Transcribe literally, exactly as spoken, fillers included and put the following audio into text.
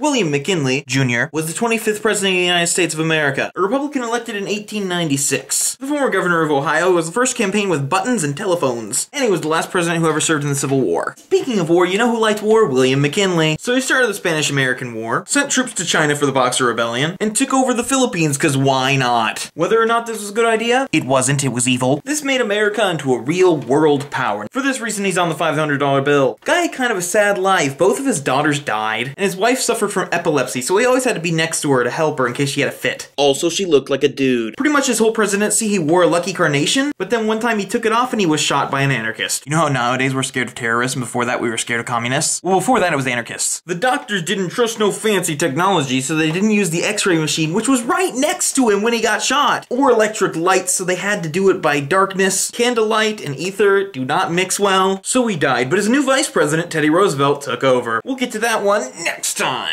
William McKinley, Junior was the twenty-fifth President of the United States of America, a Republican elected in eighteen ninety-six. The former governor of Ohio was the first campaign with buttons and telephones, and he was the last president who ever served in the Civil War. Speaking of war, you know who liked war? William McKinley. So he started the Spanish-American War, sent troops to China for the Boxer Rebellion, and took over the Philippines, cause why not? Whether or not this was a good idea, it wasn't, it was evil. This made America into a real world power. For this reason, he's on the five hundred dollar bill. Guy had kind of a sad life. Both of his daughters died, and his wife suffered from epilepsy, so he always had to be next to her to help her in case she had a fit. Also, she looked like a dude. Pretty much his whole presidency, he wore a lucky carnation, but then one time he took it off and he was shot by an anarchist. You know how nowadays we're scared of terrorism? Before that, we were scared of communists? Well, before that, it was anarchists. The doctors didn't trust no fancy technology, so they didn't use the x-ray machine, which was right next to him when he got shot, or electric lights, so they had to do it by darkness. Candlelight and ether do not mix well, so he died, but his new vice president, Teddy Roosevelt, took over. We'll get to that one next time.